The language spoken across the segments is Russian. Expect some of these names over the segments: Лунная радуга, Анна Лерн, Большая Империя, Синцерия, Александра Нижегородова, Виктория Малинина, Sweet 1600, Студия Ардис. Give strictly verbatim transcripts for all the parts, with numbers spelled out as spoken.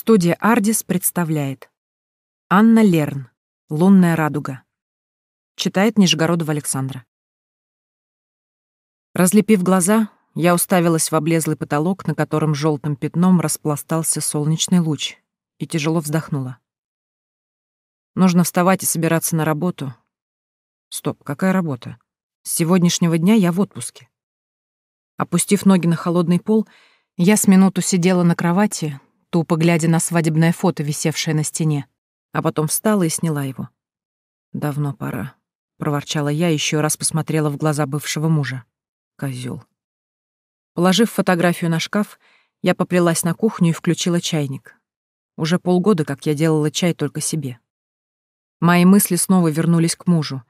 Студия Ардис представляет. Анна Лерн. «Лунная радуга». Читает Нижегородова Александра. Разлепив глаза, я уставилась в облезлый потолок, на котором желтым пятном распластался солнечный луч, и тяжело вздохнула. Нужно вставать и собираться на работу. Стоп, какая работа? С сегодняшнего дня я в отпуске. Опустив ноги на холодный пол, я с минуту сидела на кровати, тупо глядя на свадебное фото, висевшее на стене, а потом встала и сняла его. «Давно пора», — проворчала я, еще раз посмотрела в глаза бывшего мужа. Козёл. Положив фотографию на шкаф, я поплелась на кухню и включила чайник. Уже полгода, как я делала чай только себе. Мои мысли снова вернулись к мужу,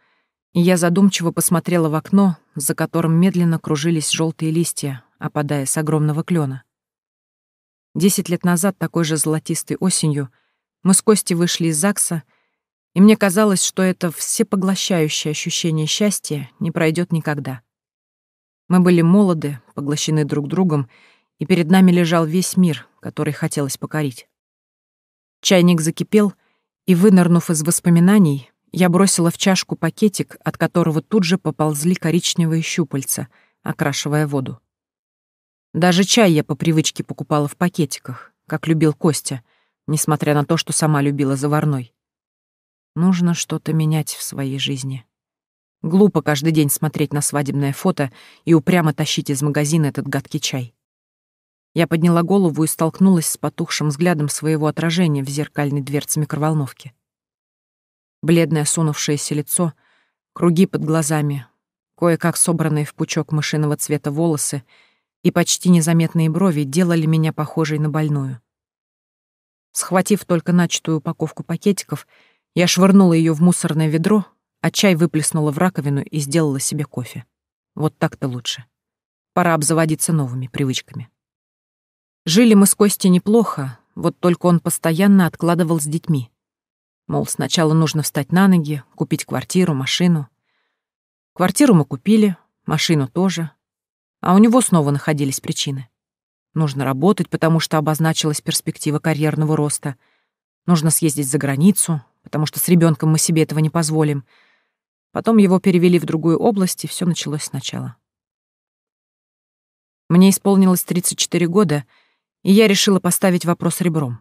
и я задумчиво посмотрела в окно, за которым медленно кружились желтые листья, опадая с огромного клена. Десять лет назад, такой же золотистой осенью, мы с Костей вышли из ЗАГСа, и мне казалось, что это всепоглощающее ощущение счастья не пройдет никогда. Мы были молоды, поглощены друг другом, и перед нами лежал весь мир, который хотелось покорить. Чайник закипел, и, вынырнув из воспоминаний, я бросила в чашку пакетик, от которого тут же поползли коричневые щупальца, окрашивая воду. Даже чай я по привычке покупала в пакетиках, как любил Костя, несмотря на то, что сама любила заварной. Нужно что-то менять в своей жизни. Глупо каждый день смотреть на свадебное фото и упрямо тащить из магазина этот гадкий чай. Я подняла голову и столкнулась с потухшим взглядом своего отражения в зеркальной дверце микроволновки. Бледное осунувшееся лицо, круги под глазами, кое-как собранные в пучок мышиного цвета волосы и почти незаметные брови делали меня похожей на больную. Схватив только начатую упаковку пакетиков, я швырнула ее в мусорное ведро, а чай выплеснула в раковину и сделала себе кофе. Вот так-то лучше. Пора обзаводиться новыми привычками. Жили мы с Костей неплохо, вот только он постоянно откладывал с детьми. Мол, сначала нужно встать на ноги, купить квартиру, машину. Квартиру мы купили, машину тоже. А у него снова находились причины. Нужно работать, потому что обозначилась перспектива карьерного роста. Нужно съездить за границу, потому что с ребенком мы себе этого не позволим. Потом его перевели в другую область, и все началось сначала. Мне исполнилось тридцать четыре года, и я решила поставить вопрос ребром.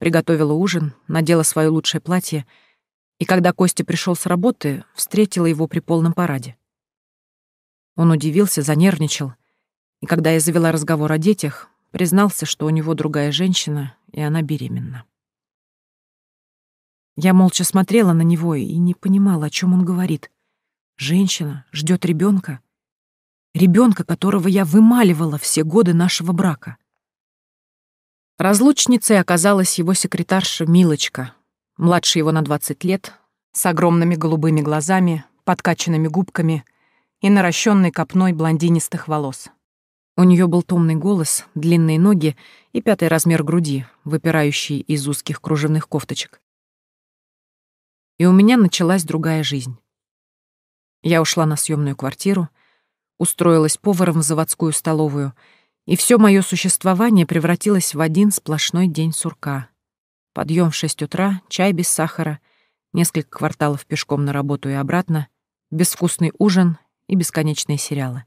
Приготовила ужин, надела свое лучшее платье, и когда Костя пришел с работы, встретила его при полном параде. Он удивился, занервничал, и когда я завела разговор о детях, признался, что у него другая женщина, и она беременна. Я молча смотрела на него и не понимала, о чем он говорит. Женщина ждет ребенка, ребенка, которого я вымаливала все годы нашего брака. Разлучницей оказалась его секретарша Милочка, младше его на двадцать лет, с огромными голубыми глазами, подкачанными губками и наращенной копной блондинистых волос. У нее был томный голос, длинные ноги и пятый размер груди, выпирающий из узких кружевных кофточек. И у меня началась другая жизнь. Я ушла на съемную квартиру, устроилась поваром в заводскую столовую, и все мое существование превратилось в один сплошной день сурка. Подъем в шесть утра, чай без сахара, несколько кварталов пешком на работу и обратно, безвкусный ужин — и бесконечные сериалы.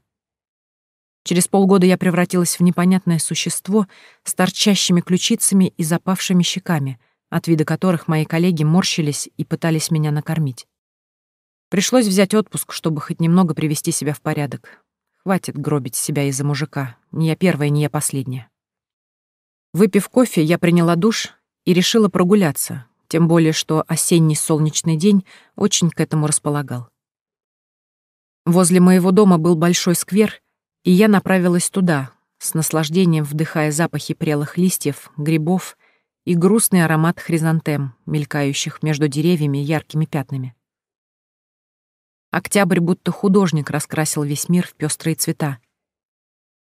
Через полгода я превратилась в непонятное существо с торчащими ключицами и запавшими щеками, от вида которых мои коллеги морщились и пытались меня накормить. Пришлось взять отпуск, чтобы хоть немного привести себя в порядок. Хватит гробить себя из-за мужика. Не я первая, не я последняя. Выпив кофе, я приняла душ и решила прогуляться, тем более что осенний солнечный день очень к этому располагал. Возле моего дома был большой сквер, и я направилась туда, с наслаждением вдыхая запахи прелых листьев, грибов и грустный аромат хризантем, мелькающих между деревьями яркими пятнами. Октябрь будто художник раскрасил весь мир в пестрые цвета.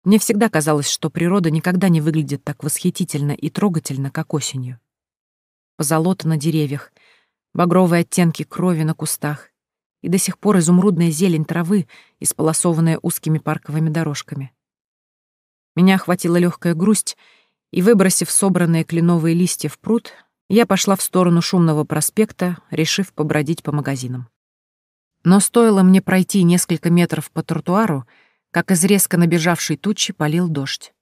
Мне всегда казалось, что природа никогда не выглядит так восхитительно и трогательно, как осенью. Позолота на деревьях, багровые оттенки крови на кустах, и до сих пор изумрудная зелень травы, исполосованная узкими парковыми дорожками. Меня охватила легкая грусть, и, выбросив собранные кленовые листья в пруд, я пошла в сторону шумного проспекта, решив побродить по магазинам. Но стоило мне пройти несколько метров по тротуару, как из резко набежавшей тучи палил дождь.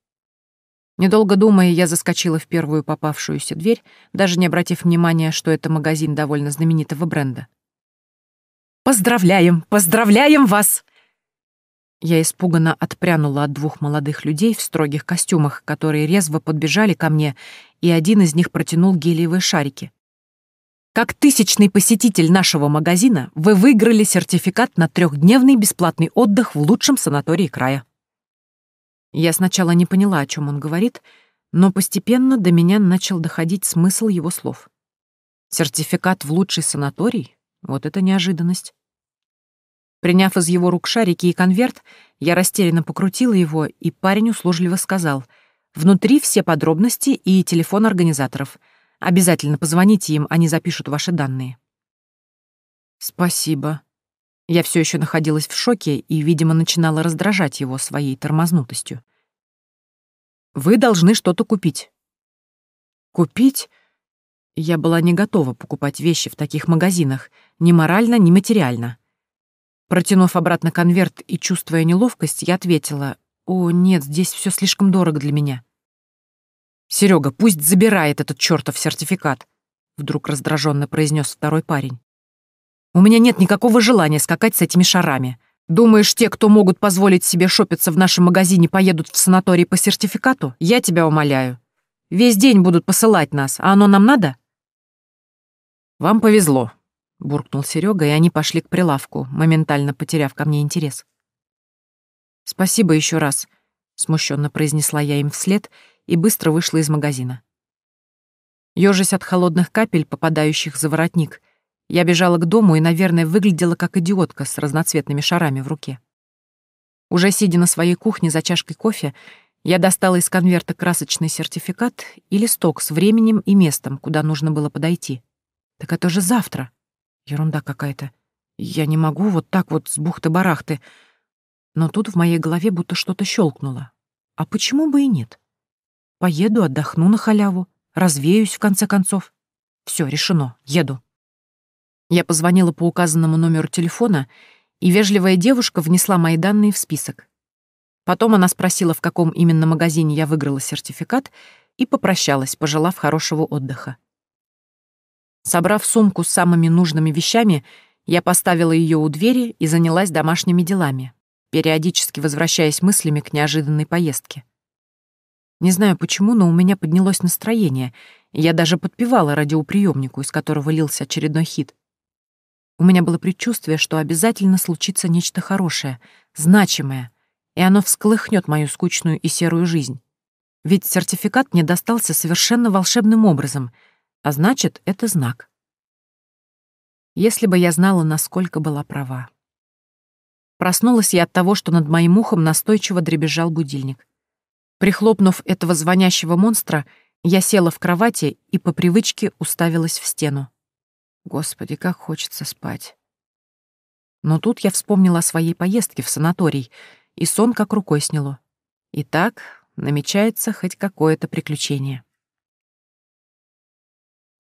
Недолго думая, я заскочила в первую попавшуюся дверь, даже не обратив внимания, что это магазин довольно знаменитого бренда. «Поздравляем! Поздравляем вас!» Я испуганно отпрянула от двух молодых людей в строгих костюмах, которые резво подбежали ко мне, и один из них протянул гелиевые шарики. «Как тысячный посетитель нашего магазина, вы выиграли сертификат на трехдневный бесплатный отдых в лучшем санатории края». Я сначала не поняла, о чем он говорит, но постепенно до меня начал доходить смысл его слов. Сертификат в лучший санаторий? Вот это неожиданность. Приняв из его рук шарики и конверт, я растерянно покрутила его, и парень услужливо сказал: «Внутри все подробности и телефон организаторов. Обязательно позвоните им, они запишут ваши данные». «Спасибо». Я все еще находилась в шоке и, видимо, начинала раздражать его своей тормознутостью. «Вы должны что-то купить». «Купить?» Я была не готова покупать вещи в таких магазинах, ни морально, ни материально. Протянув обратно конверт и чувствуя неловкость, я ответила: «О, нет, здесь все слишком дорого для меня». «Серега, пусть забирает этот чертов сертификат», — вдруг раздраженно произнес второй парень. «У меня нет никакого желания скакать с этими шарами. Думаешь, те, кто могут позволить себе шопиться в нашем магазине, поедут в санаторий по сертификату? Я тебя умоляю. Весь день будут посылать нас, а оно нам надо?» «Вам повезло», — буркнул Серега, и они пошли к прилавку, моментально потеряв ко мне интерес. «Спасибо еще раз», — смущенно произнесла я им вслед и быстро вышла из магазина. Ёжась от холодных капель, попадающих за воротник, я бежала к дому и, наверное, выглядела как идиотка с разноцветными шарами в руке. Уже сидя на своей кухне за чашкой кофе, я достала из конверта красочный сертификат и листок с временем и местом, куда нужно было подойти. Так это же завтра. Ерунда какая-то. Я не могу вот так вот с бухты-барахты. Но тут в моей голове будто что-то щелкнуло. А почему бы и нет? Поеду, отдохну на халяву, развеюсь в конце концов. Все, решено, еду. Я позвонила по указанному номеру телефона, и вежливая девушка внесла мои данные в список. Потом она спросила, в каком именно магазине я выиграла сертификат, и попрощалась, пожелав хорошего отдыха. Собрав сумку с самыми нужными вещами, я поставила ее у двери и занялась домашними делами, периодически возвращаясь мыслями к неожиданной поездке. Не знаю почему, но у меня поднялось настроение, и я даже подпевала радиоприемнику, из которого лился очередной хит. У меня было предчувствие, что обязательно случится нечто хорошее, значимое, и оно всколыхнет мою скучную и серую жизнь. Ведь сертификат мне достался совершенно волшебным образом, а значит, это знак. Если бы я знала, насколько была права. Проснулась я от того, что над моим ухом настойчиво дребезжал будильник. Прихлопнув этого звонящего монстра, я села в кровати и по привычке уставилась в стену. Господи, как хочется спать. Но тут я вспомнила о своей поездке в санаторий, и сон как рукой сняло. Итак, намечается хоть какое-то приключение.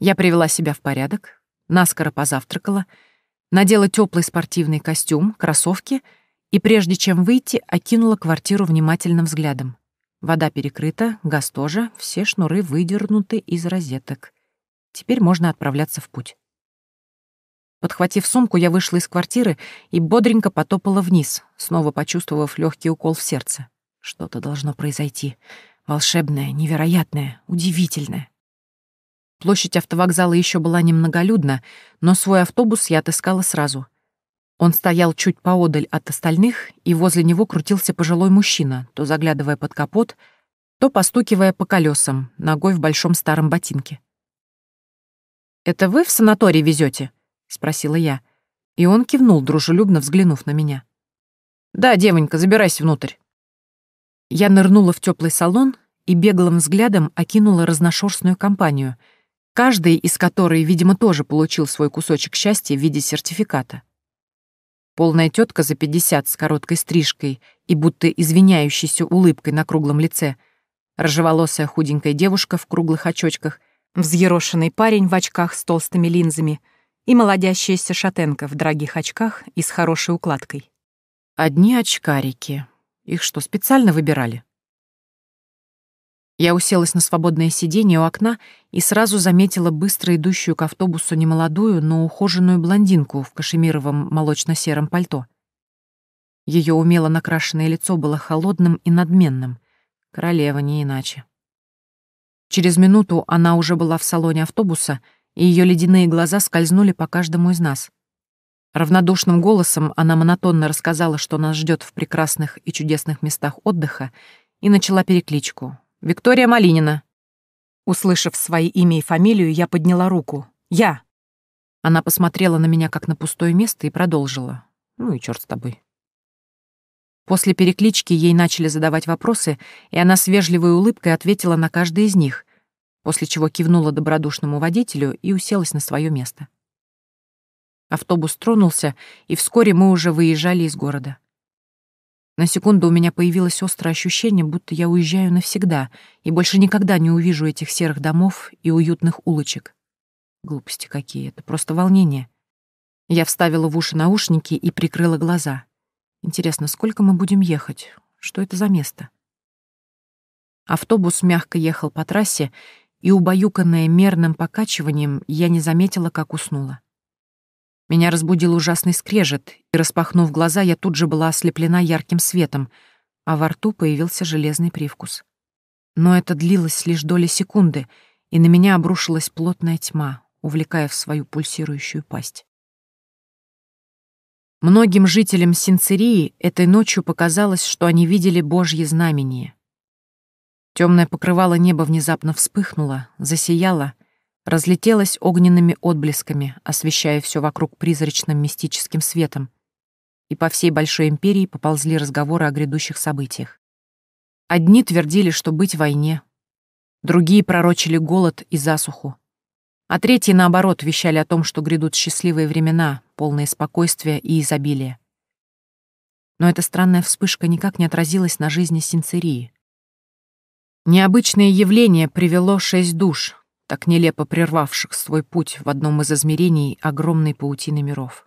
Я привела себя в порядок, наскоро позавтракала, надела теплый спортивный костюм, кроссовки и, прежде чем выйти, окинула квартиру внимательным взглядом. Вода перекрыта, газ тоже, все шнуры выдернуты из розеток. Теперь можно отправляться в путь. Подхватив сумку, я вышла из квартиры и бодренько потопала вниз, снова почувствовав легкий укол в сердце. Что-то должно произойти. Волшебное, невероятное, удивительное. Площадь автовокзала еще была немноголюдна, но свой автобус я отыскала сразу. Он стоял чуть поодаль от остальных, и возле него крутился пожилой мужчина, то заглядывая под капот, то постукивая по колесам, ногой в большом старом ботинке. «Это вы в санаторий везете?» — спросила я, и он кивнул, дружелюбно взглянув на меня. «Да, девонька, забирайся внутрь». Я нырнула в теплый салон и беглым взглядом окинула разношерстную компанию, каждый из которой, видимо, тоже получил свой кусочек счастья в виде сертификата. Полная тетка за пятьдесят с короткой стрижкой и будто извиняющейся улыбкой на круглом лице, рыжеволосая худенькая девушка в круглых очочках, взъерошенный парень в очках с толстыми линзами и молодящаяся шатенка в дорогих очках и с хорошей укладкой. Одни очкарики. Их что, специально выбирали? Я уселась на свободное сиденье у окна и сразу заметила быстро идущую к автобусу немолодую, но ухоженную блондинку в кашемировом молочно-сером пальто. Ее умело накрашенное лицо было холодным и надменным. Королева не иначе. Через минуту она уже была в салоне автобуса, и ее ледяные глаза скользнули по каждому из нас. Равнодушным голосом она монотонно рассказала, что нас ждет в прекрасных и чудесных местах отдыха, и начала перекличку. «Виктория Малинина». Услышав свои имя и фамилию, я подняла руку. «Я». Она посмотрела на меня, как на пустое место, и продолжила. «Ну и черт с тобой». После переклички ей начали задавать вопросы, и она с вежливой улыбкой ответила на каждый из них, после чего кивнула добродушному водителю и уселась на свое место. Автобус тронулся, и вскоре мы уже выезжали из города. На секунду у меня появилось острое ощущение, будто я уезжаю навсегда и больше никогда не увижу этих серых домов и уютных улочек. Глупости какие, это просто волнение. Я вставила в уши наушники и прикрыла глаза. Интересно, сколько мы будем ехать? Что это за место? Автобус мягко ехал по трассе, и, убаюканная мерным покачиванием, я не заметила, как уснула. Меня разбудил ужасный скрежет, и, распахнув глаза, я тут же была ослеплена ярким светом, а во рту появился железный привкус. Но это длилось лишь доли секунды, и на меня обрушилась плотная тьма, увлекая в свою пульсирующую пасть. Многим жителям Синцерии этой ночью показалось, что они видели Божье знамение. Темное покрывало неба внезапно вспыхнуло, засияло, разлетелось огненными отблесками, освещая все вокруг призрачным мистическим светом, и по всей Большой Империи поползли разговоры о грядущих событиях. Одни твердили, что быть в войне, другие пророчили голод и засуху, а третьи, наоборот, вещали о том, что грядут счастливые времена, полные спокойствия и изобилия. Но эта странная вспышка никак не отразилась на жизни Синцерии. Необычное явление привело шесть душ, так нелепо прервавших свой путь в одном из измерений огромной паутины миров.